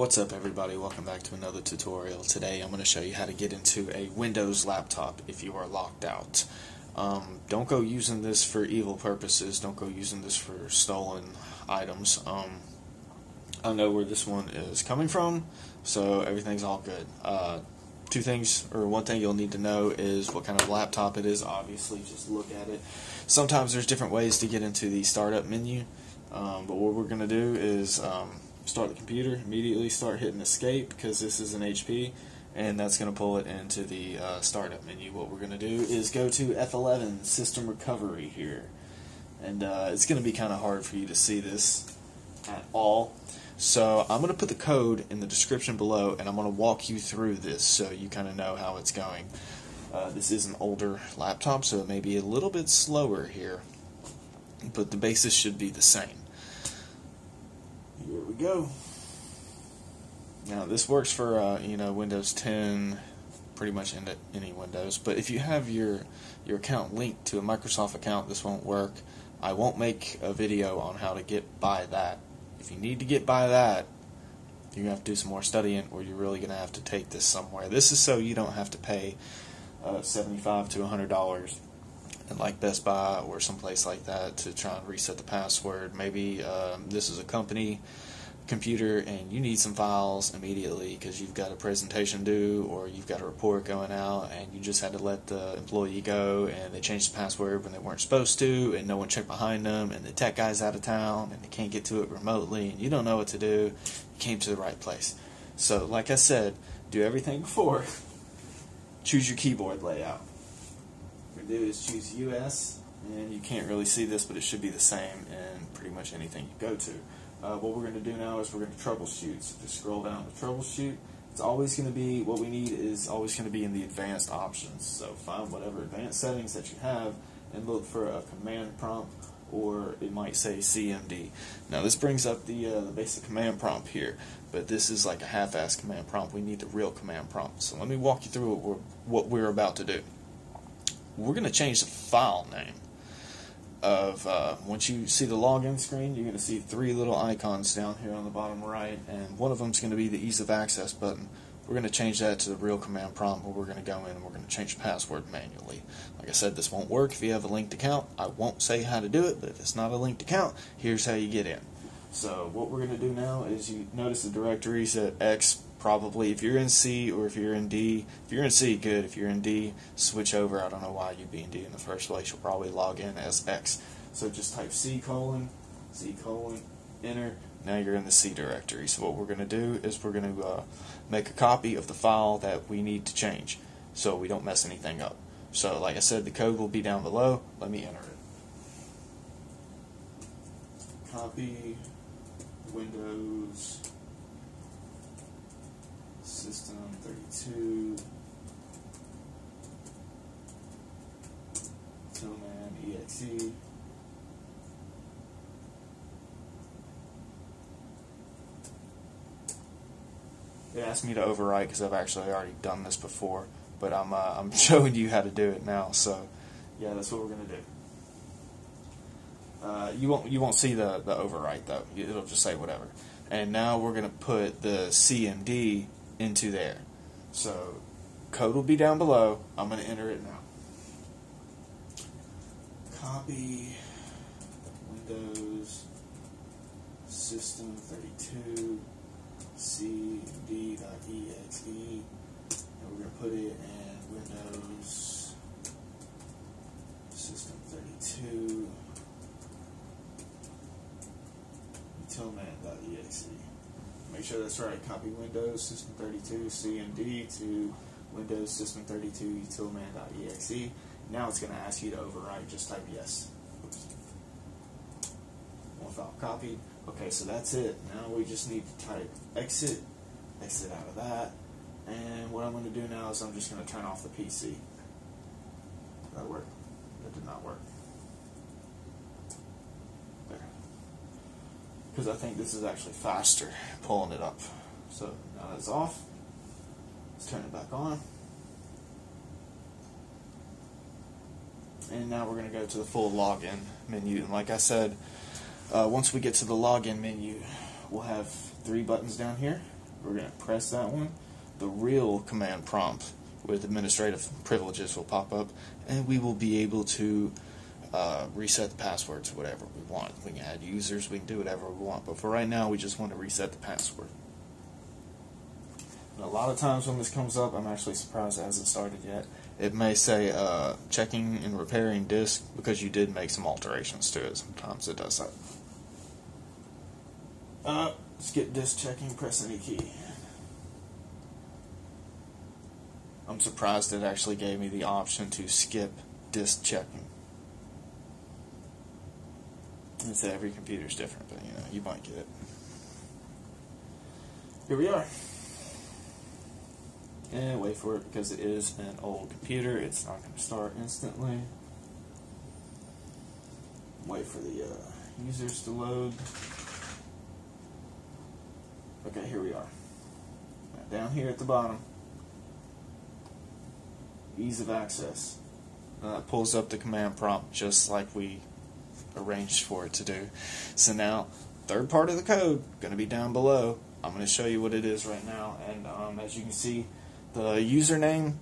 What's up everybody, welcome back to another tutorial. Today I'm going to show you how to get into a Windows laptop if you are locked out. Don't go using this for evil purposes, don't go using this for stolen items. I know where this one is coming from, so everything's all good. One thing you'll need to know is what kind of laptop it is. Obviously, just look at it. Sometimes there's different ways to get into the startup menu, but what we're going to do is start the computer, immediately start hitting escape because this is an HP, and that's going to pull it into the startup menu. What we're going to do is go to F11 system recovery here, and it's going to be kind of hard for you to see this at all, so I'm going to put the code in the description below and I'm going to walk you through this so you kind of know how it's going. This is an older laptop, so it may be a little bit slower here, but the basis should be the same. Here we go. Now this works for Windows 10, pretty much any Windows. But if you have your account linked to a Microsoft account, this won't work. I won't make a video on how to get by that. If you need to get by that, you're gonna have to do some more studying, or you're really gonna have to take this somewhere. This is so you don't have to pay $75 to $100. And like Best Buy or someplace like that to try and reset the password. Maybe this is a company computer and you need some files immediately because you've got a presentation due or you've got a report going out and you just had to let the employee go and they changed the password when they weren't supposed to and no one checked behind them and the tech guy's out of town and they can't get to it remotely and you don't know what to do. You came to the right place. So like I said, do everything before. Choose your keyboard layout. Do is choose US, and you can't really see this, but it should be the same in pretty much anything you go to. What we're going to do now is we're going to troubleshoot. So just scroll down to troubleshoot. It's always going to be, what we need is always going to be in the advanced options. So find whatever advanced settings that you have and look for a command prompt, or it might say CMD. Now this brings up the basic command prompt here, but this is like a half-assed command prompt. We need the real command prompt. So let me walk you through what we're about to do. We're going to change the file name. Once you see the login screen, you're going to see three little icons down here on the bottom right, and one of them is going to be the ease of access button. We're going to change that to the real command prompt, where we're going to go in and we're going to change the password manually. Like I said, this won't work if you have a linked account. I won't say how to do it, but if it's not a linked account, here's how you get in. So what we're going to do now is, you notice the directories at X. Probably if you're in C or if you're in D. If you're in C, good. If you're in D, switch over. I don't know why you'd be in D in the first place. You'll probably log in as X. So just type C colon, enter. Now you're in the C directory. So what we're going to do is we're going to make a copy of the file that we need to change so we don't mess anything up. So like I said, the code will be down below. Let me enter it. Copy Windows System 32 Tillman exe. It asked me to overwrite because I've actually already done this before, but I'm showing you how to do it now. So yeah, that's what we're gonna do. You won't see the overwrite though. It'll just say whatever. And now we're gonna put the CMD into there. So code will be down below. I'm going to enter it now. Copy Windows System 32 cmd.exe, and we're going to put it in Windows System 32 tillman.exe. Make sure that's right. Copy Windows System 32 CMD to Windows System 32 tillman.exe. Now it's going to ask you to overwrite. Just type yes. Oops. One file copied. Okay, so that's it. Now we just need to type exit out of that. And what I'm going to do now is I'm just going to turn off the PC. Did that work? That did not work. Because I think this is actually faster pulling it up. So now that's off. Let's turn it back on. And now we're going to go to the full login menu. And like I said, once we get to the login menu, we'll have three buttons down here. We're going to press that one. The real command prompt with administrative privileges will pop up, and we will be able to reset the passwords, whatever we want. We can add users, we can do whatever we want, but for right now we just want to reset the password. And a lot of times when this comes up, I'm actually surprised it hasn't started yet. It may say checking and repairing disk because you did make some alterations to it. Sometimes it does that. Skip disk checking, press any key. I'm surprised it actually gave me the option to skip disk checking. It's that every computer's different, but you know, you might get it. Here we are. And wait for it, because it is an old computer, it's not going to start instantly. Wait for the users to load. Okay, here we are. Now, down here at the bottom, ease of access. That pulls up the command prompt just like we arranged for it to do. So now, third part of the code, going to be down below. I'm going to show you what it is right now, and as you can see, the username,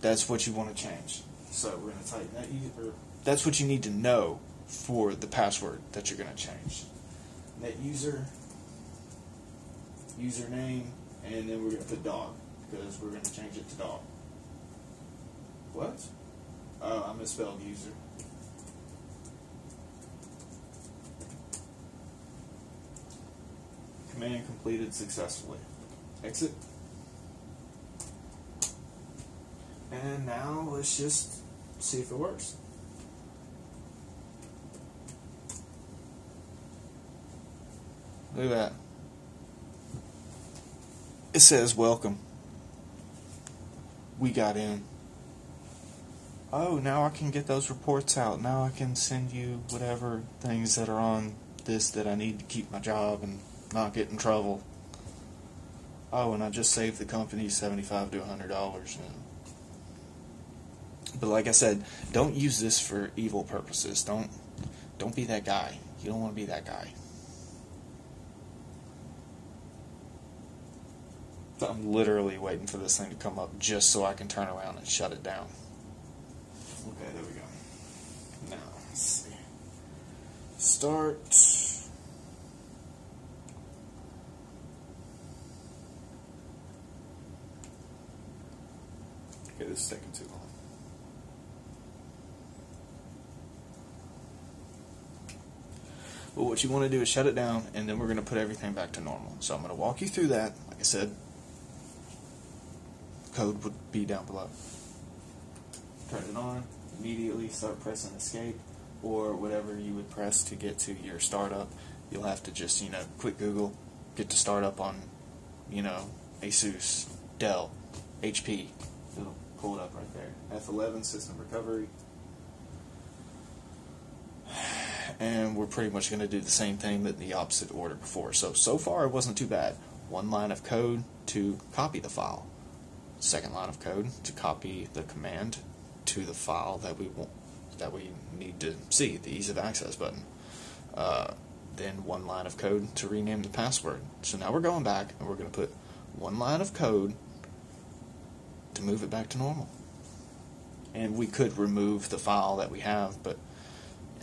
that's what you want to change. So we're going to type that user. That's what you need to know for the password that you're going to change. Net user, username, and then we're going to put dog, because we're going to change it to dog. What? Oh, I misspelled user. Command completed successfully. Exit. And now let's just see if it works. Look at that. It says welcome. We got in. Oh, now I can get those reports out. Now I can send you whatever things that are on this that I need to keep my job and not get in trouble. Oh, and I just saved the company $75 to $100. But like I said, don't use this for evil purposes. Don't be that guy. You don't want to be that guy. I'm literally waiting for this thing to come up just so I can turn around and shut it down. Okay, there we go. Now, let's see. Start. Okay, this is taking too long. But what you want to do is shut it down, and then we're going to put everything back to normal. So I'm going to walk you through that. Like I said, code would be down below. Turn it on, immediately start pressing escape, or whatever you would press to get to your startup. You'll have to just, you know, quick Google, get to startup on, you know, Asus, Dell, HP. It'll pull it up right there. F11, system recovery. And we're pretty much going to do the same thing but in the opposite order before. So far it wasn't too bad. One line of code to copy the file. Second line of code to copy the command to the file that we want, that we need to see, the ease of access button. Then one line of code to rename the password. So now we're going back and we're going to put one line of code to move it back to normal. And we could remove the file that we have, but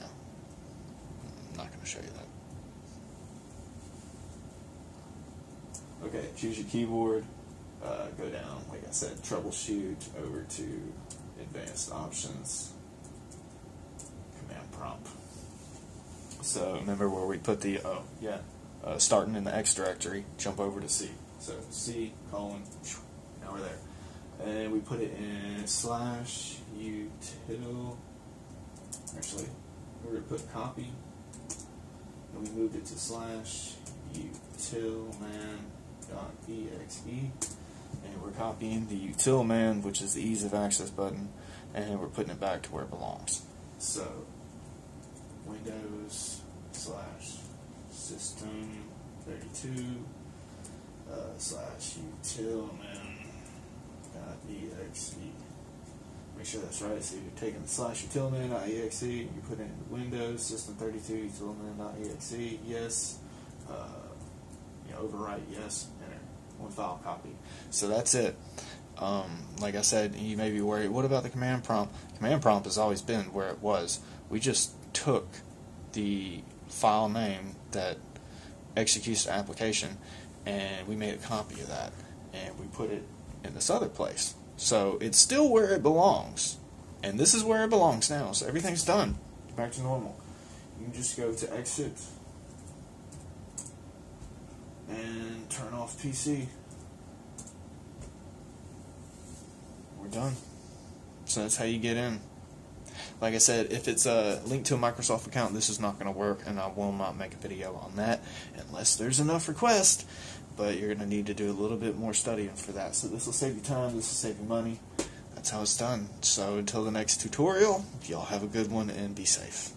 I'm not going to show you that. Okay, choose your keyboard, go down, like I said, troubleshoot, over to advanced options, command prompt. So remember where we put the, starting in the X directory, jump over to C. So C, colon, now we're there. And we put it in slash util, actually, we're going to put copy. And we moved it to slash utilman.exe, and we're copying the utilman, which is the ease of access button, and we're putting it back to where it belongs. So Windows slash system 32 slash utilman.exe. Make sure that's right. So you're taking the slash utilman.exe, you put in Windows system 32 utilman.exe, yes, overwrite, yes, enter. one file copy. So that's it. Like I said, you may be worried, what about the command prompt? Command prompt has always been where it was. We just took the file name that executes the application and we made a copy of that and we put it in this other place. So it's still where it belongs. And this is where it belongs now. So everything's done. Back to normal. You can just go to exit and turn off PC. We're done. So that's how you get in. Like I said, if it's a link to a Microsoft account, this is not going to work, and I will not make a video on that unless there's enough requests. But you're going to need to do a little bit more studying for that. So this will save you time, this will save you money. That's how it's done. So until the next tutorial, y'all have a good one and be safe.